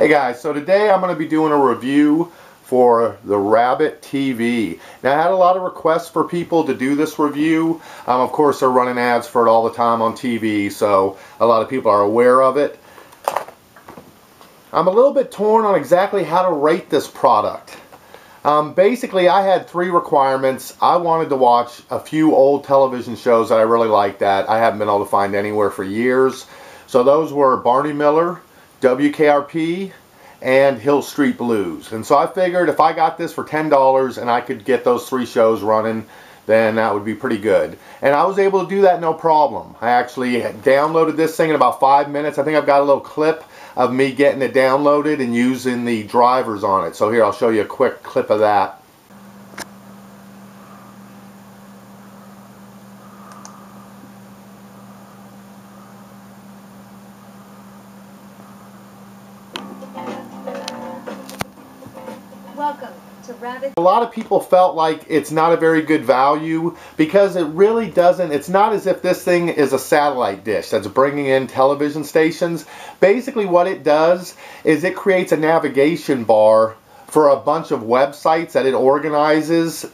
Hey guys, so today I'm going to be doing a review for the Rabbit TV. Now I had a lot of requests for people to do this review. Of course they're running ads for it all the time on TV, so a lot of people are aware of it. I'm a little bit torn on exactly how to rate this product. Basically I had three requirements. I wanted to watch a few old television shows that I really liked that I haven't been able to find anywhere for years. So those were Barney Miller, WKRP, and Hill Street Blues. And so I figured if I got this for $10 and I could get those three shows running, then that would be pretty good. And I was able to do that no problem. I actually downloaded this thing in about 5 minutes. I think I've got a little clip of me getting it downloaded and using the drivers on it. So here, I'll show you a quick clip of that. Welcome to Rabbit. A lot of people felt like it's not a very good value because it really doesn't, it's not as if this thing is a satellite dish that's bringing in television stations. Basically what it does is it creates a navigation bar for a bunch of websites that it organizes,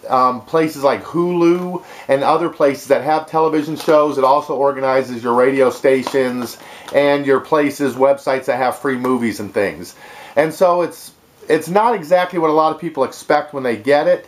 places like Hulu and other places that have television shows. It also organizes your radio stations and your places, websites that have free movies and things. And so it's not exactly what a lot of people expect when they get it.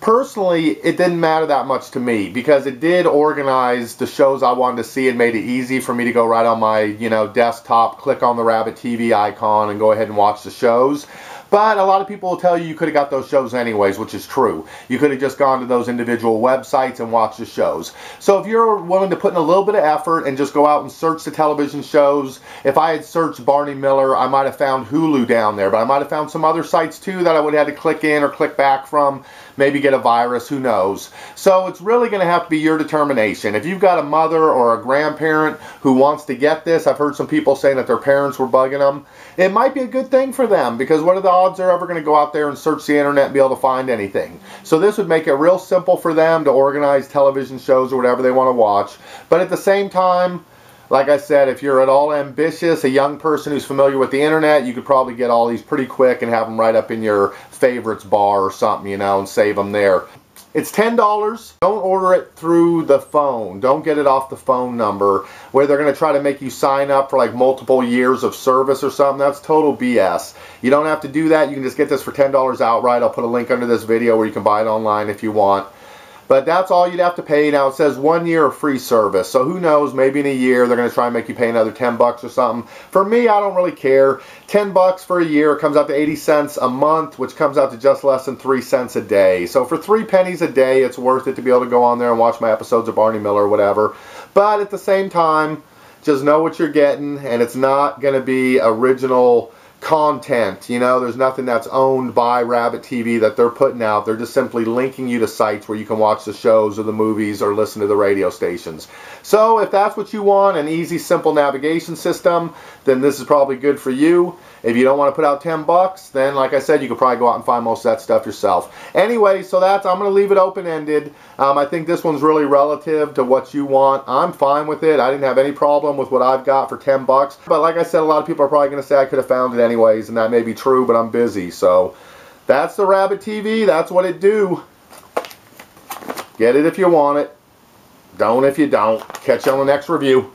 Personally, it didn't matter that much to me because it did organize the shows I wanted to see and made it easy for me to go right on my, desktop, click on the Rabbit TV icon and go ahead and watch the shows. But a lot of people will tell you you could have got those shows anyways, which is true. You could have just gone to those individual websites and watched the shows. So if you're willing to put in a little bit of effort and just go out and search the television shows, if I had searched Barney Miller, I might have found Hulu down there, but I might have found some other sites too that I would have had to click in or click back from, maybe get a virus, who knows. So it's really going to have to be your determination. If you've got a mother or a grandparent who wants to get this, I've heard some people saying that their parents were bugging them, it might be a good thing for them because what are the odds they're ever going to go out there and search the internet and be able to find anything. So this would make it real simple for them to organize television shows or whatever they want to watch. But at the same time, like I said, if you're at all ambitious, a young person who's familiar with the internet, you could probably get all these pretty quick and have them right up in your favorites bar or something, and save them there. It's $10. Don't order it through the phone. Don't get it off the phone number where they're going to try to make you sign up for like multiple years of service or something. That's total BS. You don't have to do that. You can just get this for $10 outright. I'll put a link under this video where you can buy it online if you want. But that's all you'd have to pay. Now it says 1 year of free service. So who knows, maybe in a year they're going to try and make you pay another 10 bucks or something. For me, I don't really care. 10 bucks for a year comes out to 80 cents a month, which comes out to just less than 3 cents a day. So for 3 pennies a day, it's worth it to be able to go on there and watch my episodes of Barney Miller or whatever. But at the same time, just know what you're getting, and it's not going to be original content. There's nothing that's owned by Rabbit TV that they're putting out. They're just simply linking you to sites where you can watch the shows or the movies or listen to the radio stations. So if that's what you want, an easy, simple navigation system, then this is probably good for you. If you don't want to put out 10 bucks, then like I said, you could probably go out and find most of that stuff yourself. Anyway, so I'm going to leave it open-ended. I think this one's really relative to what you want. I'm fine with it. I didn't have any problem with what I've got for 10 bucks. But like I said, a lot of people are probably going to say I could have found it anyways, and that may be true, but I'm busy. So that's the Rabbit TV. That's what it do. Get it if you want it. Don't if you don't. Catch you on the next review.